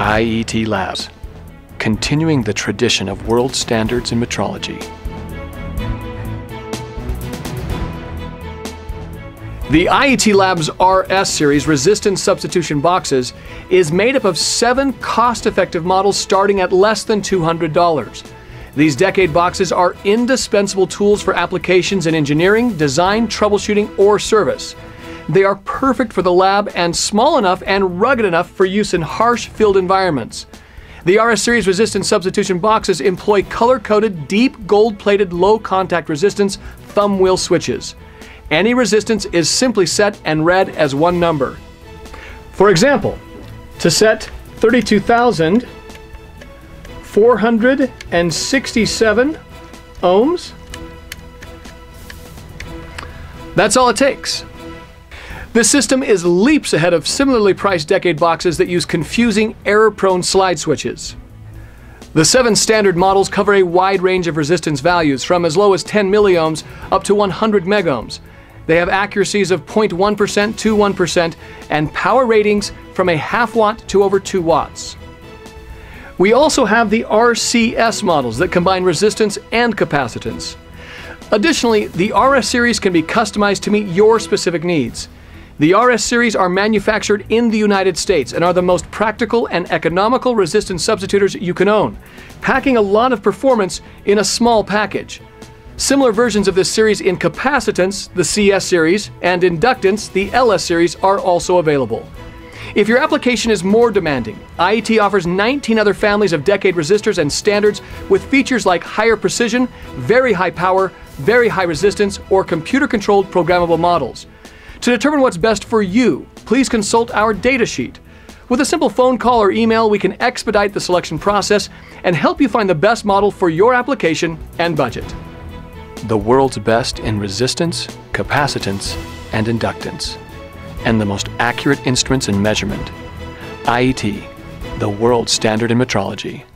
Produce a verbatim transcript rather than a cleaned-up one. I E T Labs, continuing the tradition of world standards in metrology. The I E T Labs R S Series resistance substitution boxes is made up of seven cost-effective models starting at less than two hundred dollars. These decade boxes are indispensable tools for applications in engineering, design, troubleshooting, or service. They are perfect for the lab and small enough and rugged enough for use in harsh field environments. The R S Series resistance substitution boxes employ color-coded, deep gold-plated, low-contact resistance thumb wheel switches. Any resistance is simply set and read as one number. For example, to set thirty-two thousand four hundred sixty-seven ohms, that's all it takes. This system is leaps ahead of similarly priced decade boxes that use confusing, error-prone slide switches. The seven standard models cover a wide range of resistance values, from as low as ten milliohms up to one hundred megohms. They have accuracies of zero point one percent to one percent and power ratings from a half watt to over two watts. We also have the R C S models that combine resistance and capacitance. Additionally, the R S series can be customized to meet your specific needs. The R S series are manufactured in the United States and are the most practical and economical resistance substitutors you can own, packing a lot of performance in a small package. Similar versions of this series in capacitance, the C S series, and inductance, the L S series, are also available. If your application is more demanding, I E T offers nineteen other families of decade resistors and standards with features like higher precision, very high power, very high resistance, or computer-controlled programmable models. To determine what's best for you, please consult our data sheet. With a simple phone call or email, we can expedite the selection process and help you find the best model for your application and budget. The world's best in resistance, capacitance, and inductance, and the most accurate instruments in measurement. I E T, the world standard in metrology.